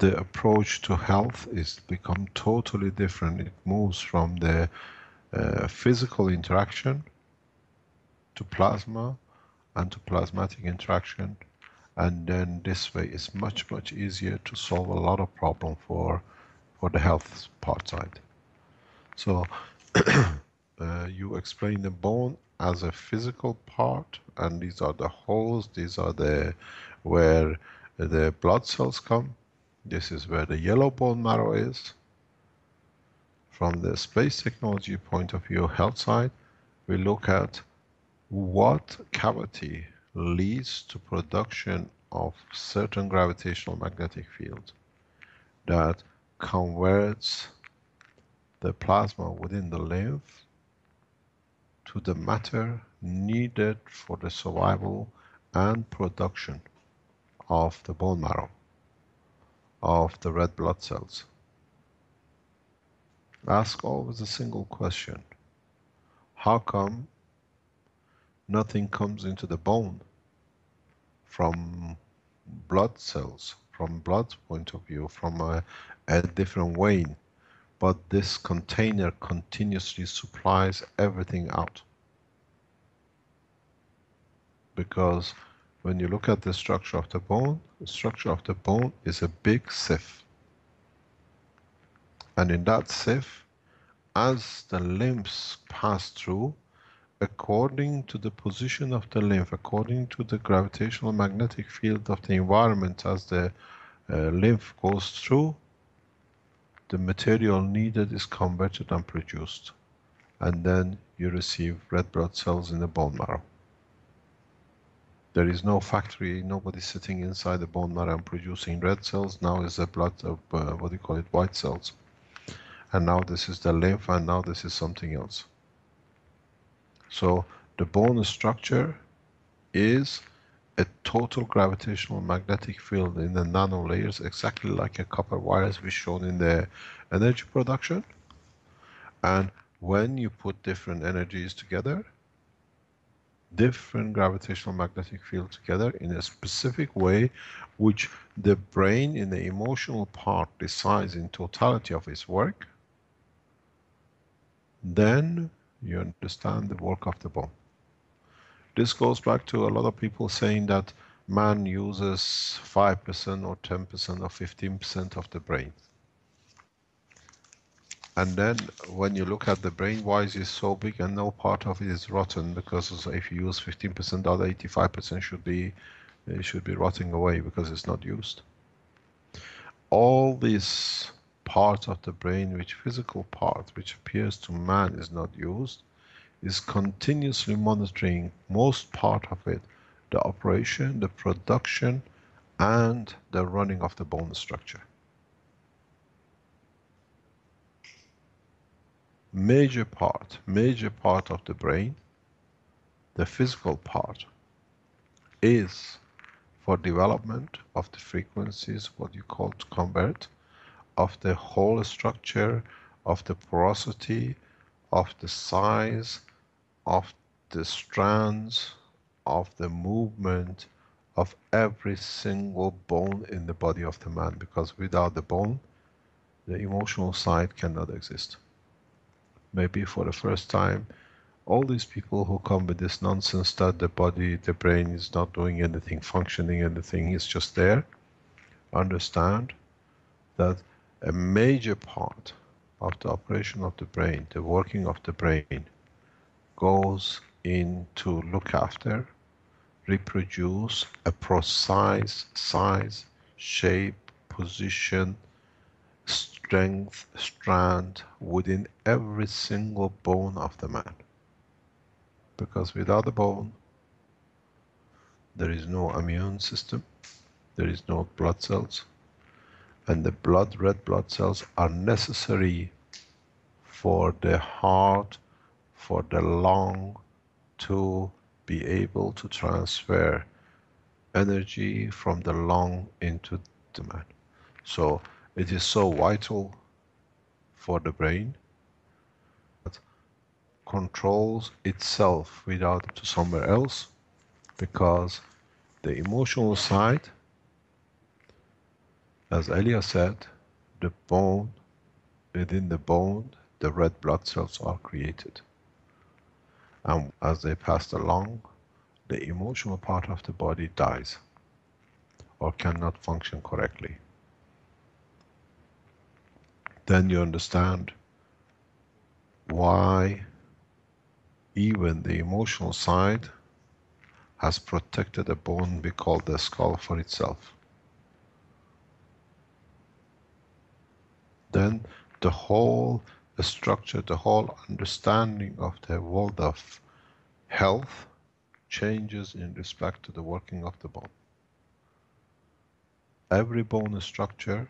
the approach to health is become totally different. It moves from the physical interaction to plasma and to plasmatic interaction, and then this way it's much easier to solve a lot of problem for the health part side. So you explain the bone as a physical part, and these are the holes, these are the where the blood cells come. This is where the yellow bone marrow is. From the space technology point of view, health side, we look at what cavity leads to production of certain gravitational magnetic field that converts the plasma within the lymph to the matter needed for the survival and production of the bone marrow, of the red blood cells. Ask always a single question: how come nothing comes into the bone from blood cells, from blood's point of view, from a different vein, but this container continuously supplies everything out? Because when you look at the structure of the bone, the structure of the bone is a big sieve. And in that sieve, as the lymphs pass through, according to the position of the lymph, according to the gravitational magnetic field of the environment, as the lymph goes through, the material needed is converted and produced. And then you receive red blood cells in the bone marrow. There is no factory, nobody sitting inside the bone marrow and producing red cells. Now is the blood of, what do you call it, white cells. And now this is the lymph, and now this is something else. So the bone structure is a total gravitational magnetic field in the nano layers, exactly like a copper wires we showed in the energy production. And when you put different energies together, different gravitational magnetic field together in a specific way, which the brain in the emotional part decides in totality of its work, then you understand the work of the bone. This goes back to a lot of people saying that man uses 5% or 10% or 15% of the brain. And then when you look at the brain, why is it so big and no part of it is rotten? Because if you use 15%, the other 85% should be rotting away because it's not used. All these parts of the brain, which physical part, which appears to man is not used, is continuously monitoring most part of it, the operation, the production, and the running of the bone structure. Major part of the brain, the physical part, is for development of the frequencies, what you call to convert, of the whole structure, of the porosity, of the size, of the strands, of the movement, of every single bone in the body of the man, because without the bone, the emotional side cannot exist. Maybe for the first time, all these people who come with this nonsense that the body, the brain is not doing anything, functioning anything, it's just there, understand that a major part of the operation of the brain, the working of the brain, goes in to look after, reproduce a precise size, shape, position, strength, strand, within every single bone of the man. Because without the bone, there is no immune system, there is no blood cells, and the red blood cells are necessary for the heart, for the lung, to be able to transfer energy from the lung into the man. So it is so vital for the brain that controls itself without to somewhere else, because the emotional side as Elia said, the bone, within the bone, the red blood cells are created. And as they pass along, the emotional part of the body dies, or cannot function correctly. Then you understand why even the emotional side has protected a bone we call the skull for itself. Then the whole structure, the whole understanding of the world of health changes in respect to the working of the bone. Every bone structure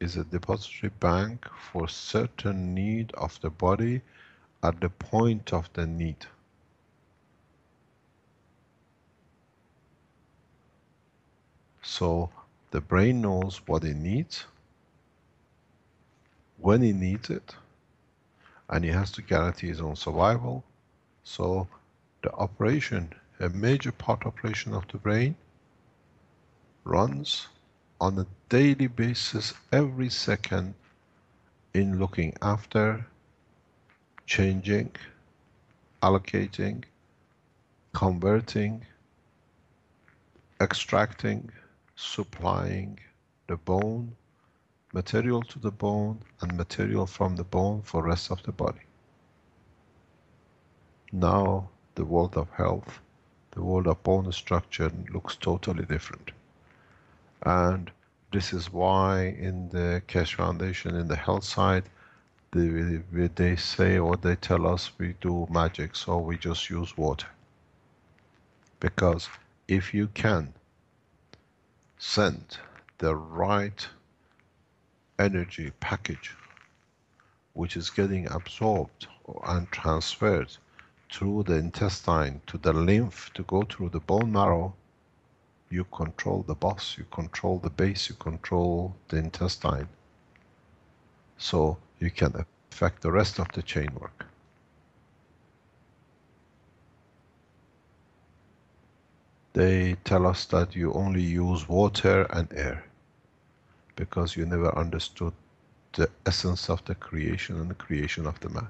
is a depository bank for certain need of the body at the point of the need. So the brain knows what it needs, when it needs it, and it has to guarantee its own survival. So the operation, a major part operation of the brain, runs on a daily basis, every second, in looking after, changing, allocating, converting, extracting, supplying the bone, material to the bone, and material from the bone for rest of the body. Now the world of health, the world of bone structure looks totally different. And this is why in the Keshe Foundation, in the health side, they say or they tell us we do magic, so we just use water. Because if you can send the right energy package, which is getting absorbed and transferred through the intestine to the lymph to go through the bone marrow, you control the boss, you control the base, you control the intestine. So you can affect the rest of the chain work. They tell us that you only use water and air, because you never understood the essence of the creation and the creation of the man.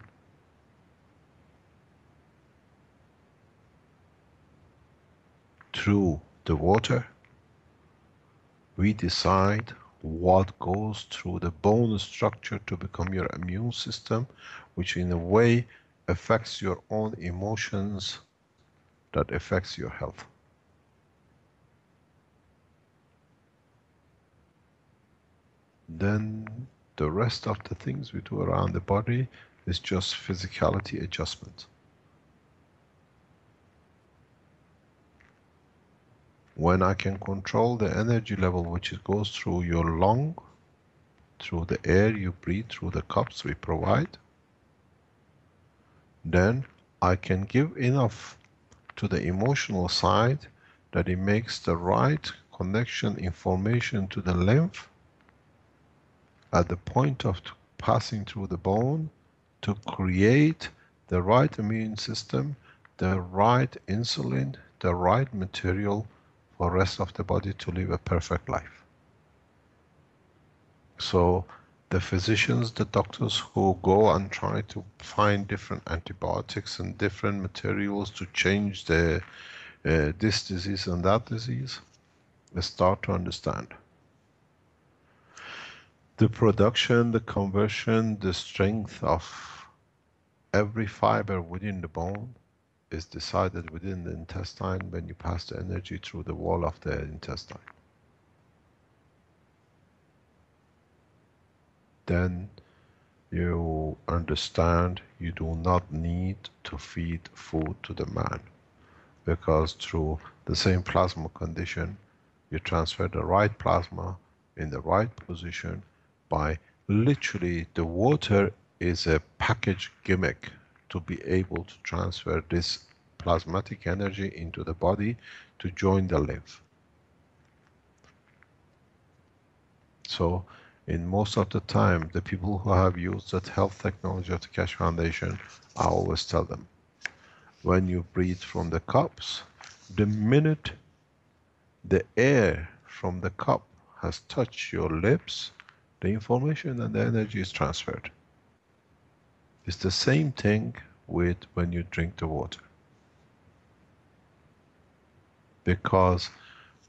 Through the water, we decide what goes through the bone structure to become your immune system, which in a way affects your own emotions, that affects your health. Then the rest of the things we do around the body is just physicality adjustment. When I can control the energy level which goes through your lung, through the air you breathe, through the cups we provide, then I can give enough to the emotional side that it makes the right connection information to the lymph at the point of passing through the bone to create the right immune system, the right insulin, the right material for rest of the body to live a perfect life. So the physicians, the doctors who go and try to find different antibiotics and different materials to change the this disease and that disease, they start to understand. The production, the conversion, the strength of every fiber within the bone is decided within the intestine when you pass the energy through the wall of the intestine. Then you understand you do not need to feed food to the man, because through the same plasma condition, you transfer the right plasma in the right position. By literally, the water is a package gimmick to be able to transfer this plasmatic energy into the body to join the lymph. So, in most of the time, the people who have used that health technology of the Keshe Foundation, I always tell them, when you breathe from the cups, the minute the air from the cup has touched your lips, the information and the energy is transferred. It's the same thing with when you drink the water. Because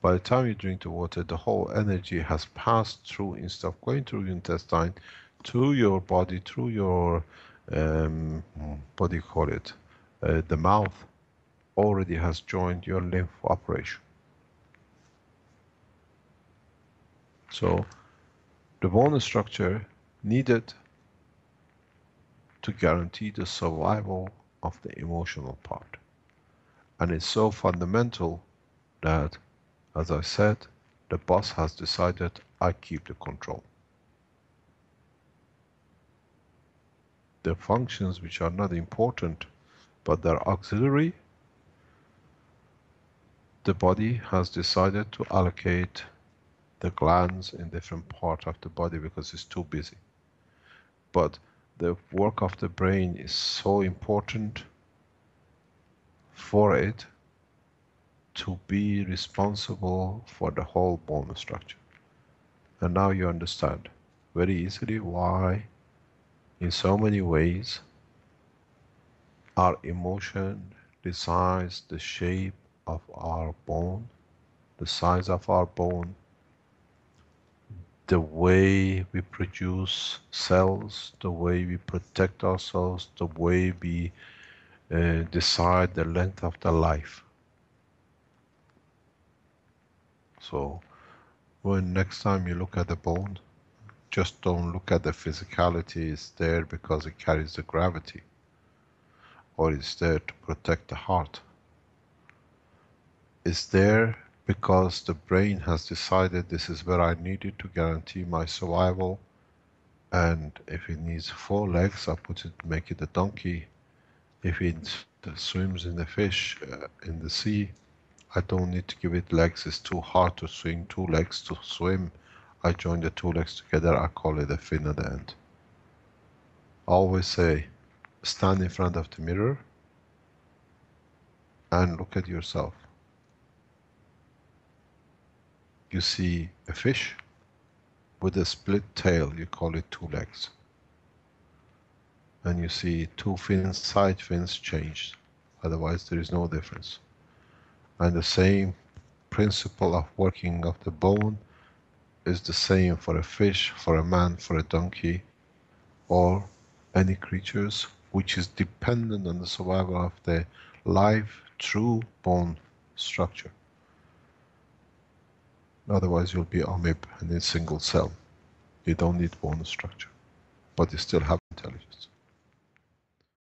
by the time you drink the water, the whole energy has passed through, instead of going through your intestine, through your body, through your, what do you call it, the mouth, already has joined your lymph operation. So, the bone structure needed to guarantee the survival of the emotional part. And it's so fundamental that, as I said, the boss has decided, I keep the control. The functions which are not important, but they're auxiliary, the body has decided to allocate the glands in different parts of the body because it's too busy. But the work of the brain is so important for it to be responsible for the whole bone structure. And now you understand very easily why, in so many ways, our emotion decides the shape of our bone, the size of our bone, the way we produce cells, the way we protect ourselves, the way we decide the length of the life. So, when next time you look at the bone, just don't look at the physicality, it's there because it carries the gravity, or it's there to protect the heart. It's there because the brain has decided this is where I need it to guarantee my survival, and if it needs four legs, I put it, make it a donkey. If it swims in the fish, in the sea, I don't need to give it legs, it's too hard to swim, two legs to swim. I join the two legs together, I call it a fin at the end. I always say, stand in front of the mirror and look at yourself. You see a fish with a split tail, you call it two legs. And you see two fins, side fins changed, otherwise there is no difference. And the same principle of working of the bone is the same for a fish, for a man, for a donkey, or any creatures which is dependent on the survival of their life through bone structure. Otherwise you'll be amoeba and in single cell. You don't need bone structure, but you still have intelligence.